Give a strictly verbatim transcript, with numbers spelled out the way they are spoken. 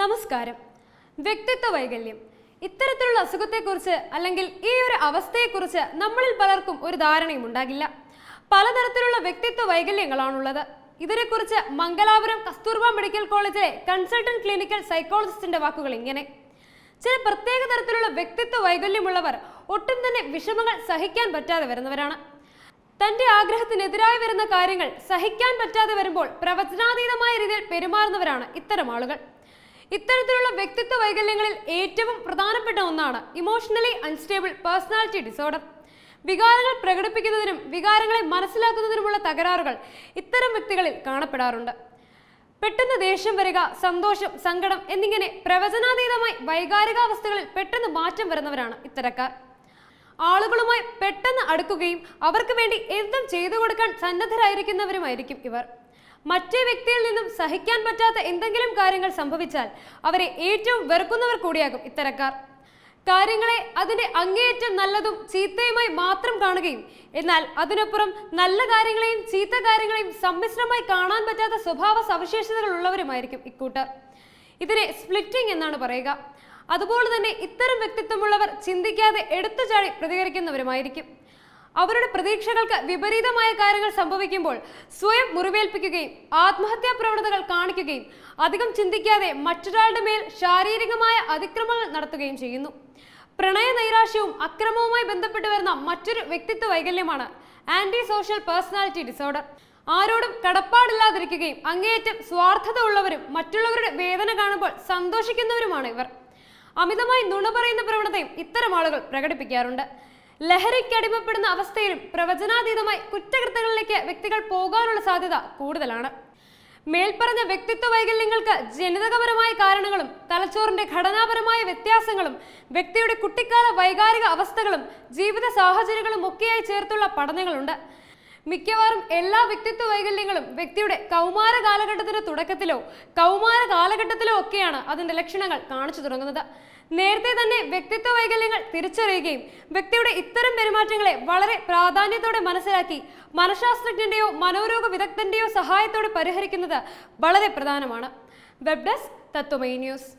നമസ്കാരം. വ്യക്തിത്വ വൈകല്യം ഇത്തരത്തിലുള്ള അസുഖത്തെക്കുറിച്ച് അല്ലെങ്കിൽ ഈ ഒരു അവസ്ഥയെക്കുറിച്ച് നമ്മളിൽ പലർക്കും ഒരു ധാരണയും ഉണ്ടാകില്ല. പലതരത്തിലുള്ള വ്യക്തിത്വ വൈകല്യങ്ങളാണുള്ളത്. ഇതിനെക്കുറിച്ച് മംഗലാപുരം കസ്തൂർബ മെഡിക്കൽ കോളേജിലെ കൺസൾട്ടന്റ് ക്ലിനിക്കൽ സൈക്കോളജിസ്റ്റിന്റെ വാക്കുകൾ ഇങ്ങനെ: ചില പ്രത്യേക തരത്തിലുള്ള വ്യക്തിത്വ വൈകല്യമുള്ളവർ ഒട്ടും തന്നെ വിഷമങ്ങൾ സഹിക്കാൻ പറ്റാതെ വരുന്നവരാണ്. തന്റെ ആഗ്രഹത്തിനെതിരായി വരുന്ന കാര്യങ്ങൾ സഹിക്കാൻ പറ്റാതെ വരുമ്പോൾ പ്രവചനാതീതമായ രീതിയിൽ പെരുമാറുന്നവരാണ് ഇത്തരം ആളുകൾ. ഇത്തരത്തിലുള്ള വ്യക്തിത്വ വൈകല്യങ്ങളിൽ ഏറ്റവും പ്രധാനപ്പെട്ട ഒന്നാണ് ഇമോഷണലി അൺസ്റ്റേബിൾ പേഴ്സണാലിറ്റി ഡിസോർഡർ. വികാരങ്ങൾ പ്രകടിപ്പിക്കുന്നതിനും വികാരങ്ങളെ മനസ്സിലാക്കുന്നതിനുമുള്ള തകരാറുകൾ ഇത്തരം വ്യക്തികളിൽ കാണപ്പെടാറുണ്ട്. പെട്ടെന്ന് ദേഷ്യം വരിക, സന്തോഷം, സങ്കടം എന്നിങ്ങനെ പ്രവചനാതീതമായി വൈകാരികാവസ്ഥകളിൽ പെട്ടെന്ന് മാറ്റം വരുന്നവരാണ് ഇത്തരക്കാർ. ആളുകളുമായി പെട്ടെന്ന് അടുക്കുകയും അവർക്ക് വേണ്ടി എന്തും ചെയ്തു കൊടുക്കാൻ സന്നദ്ധരായിരിക്കുന്നവരുമായിരിക്കും ഇവർ. മറ്റേ വ്യക്തിയിൽ നിന്നും സഹിക്കാൻ പറ്റാത്ത എന്തെങ്കിലും കാര്യങ്ങൾ സംഭവിച്ചാൽ അവരെ ഏറ്റവും വെറുക്കുന്നവർ കൂടിയാകും ഇത്തരക്കാർ. കാര്യങ്ങളെ അതിന്റെ അങ്ങേയറ്റം നല്ലതും ചീത്തയുമായി മാത്രം കാണുകയും എന്നാൽ അതിനപ്പുറം നല്ല കാര്യങ്ങളെയും ചീത്ത കാര്യങ്ങളെയും സമ്മിശ്രമായി കാണാൻ പറ്റാത്ത സ്വഭാവ സവിശേഷതകൾ ഉള്ളവരുമായിരിക്കും ഇക്കൂട്ടർ. ഇതിനെ സ്പ്ലിറ്റിംഗ് എന്നാണ് പറയുക. അതുപോലെ തന്നെ ഇത്തരം വ്യക്തിത്വമുള്ളവർ ചിന്തിക്കാതെ എടുത്തു ചാടി പ്രതികരിക്കുന്നവരുമായിരിക്കും. അവരുടെ പ്രതീക്ഷകൾക്ക് വിപരീതമായ കാര്യങ്ങൾ സംഭവിക്കുമ്പോൾ സ്വയം മുറിവേൽപ്പിക്കുകയും ആത്മഹത്യാ പ്രവണതകൾ കാണിക്കുകയും അധികം ചിന്തിക്കാതെ മറ്റൊരാളുടെ മേൽ ശാരീരികമായ അതിക്രമങ്ങൾ നടത്തുകയും ചെയ്യുന്നു. പ്രണയ നൈരാശ്യവും അക്രമവുമായി ബന്ധപ്പെട്ട് വരുന്ന മറ്റൊരു വ്യക്തിത്വ വൈകല്യമാണ് ആന്റി സോഷ്യൽ പേഴ്സണാലിറ്റി ഡിസോർഡർ. ആരോടും കടപ്പാടില്ലാതിരിക്കുകയും അങ്ങേയറ്റം സ്വാർത്ഥത ഉള്ളവരും മറ്റുള്ളവരുടെ വേദന കാണുമ്പോൾ സന്തോഷിക്കുന്നവരുമാണ് ഇവർ. അമിതമായി നുണ പറയുന്ന പ്രവണതയും ഇത്തരം ആളുകൾ പ്രകടിപ്പിക്കാറുണ്ട്. ലഹരിക്ക് അടിമപ്പെടുന്ന അവസ്ഥയിലും പ്രവചനാതീതമായി കുറ്റകൃത്യങ്ങളിലേക്ക് വ്യക്തികൾ പോകാനുള്ള സാധ്യത കൂടുതലാണ്. മേൽപ്പറഞ്ഞ വ്യക്തിത്വ വൈകല്യങ്ങൾക്ക് ജനിതകപരമായ കാരണങ്ങളും തലച്ചോറിന്റെ ഘടനാപരമായ വ്യത്യാസങ്ങളും വ്യക്തിയുടെ കുട്ടിക്കാല വൈകാരിക അവസ്ഥകളും ജീവിത സാഹചര്യങ്ങളും ഒക്കെയായി ചേർത്തുള്ള പഠനങ്ങളുണ്ട്. മിക്കവാറും എല്ലാ വ്യക്തിത്വ വൈകല്യങ്ങളും വ്യക്തിയുടെ കൗമാര കാലഘട്ടത്തിന്റെ തുടക്കത്തിലോ കൗമാര കാലഘട്ടത്തിലോ ഒക്കെയാണ് അതിന്റെ ലക്ഷണങ്ങൾ കാണിച്ചു തുടങ്ങുന്നത്. നേരത്തെ തന്നെ വ്യക്തിത്വ വൈകല്യങ്ങൾ തിരിച്ചറിയുകയും വ്യക്തിയുടെ ഇത്തരം പെരുമാറ്റങ്ങളെ വളരെ പ്രാധാന്യത്തോടെ മനസ്സിലാക്കി മനഃശാസ്ത്രജ്ഞന്റെയോ മനോരോഗ വിദഗ്ധന്റെയോ സഹായത്തോടെ പരിഹരിക്കുന്നത് വളരെ പ്രധാനമാണ്. Web desk Tatwamayi news.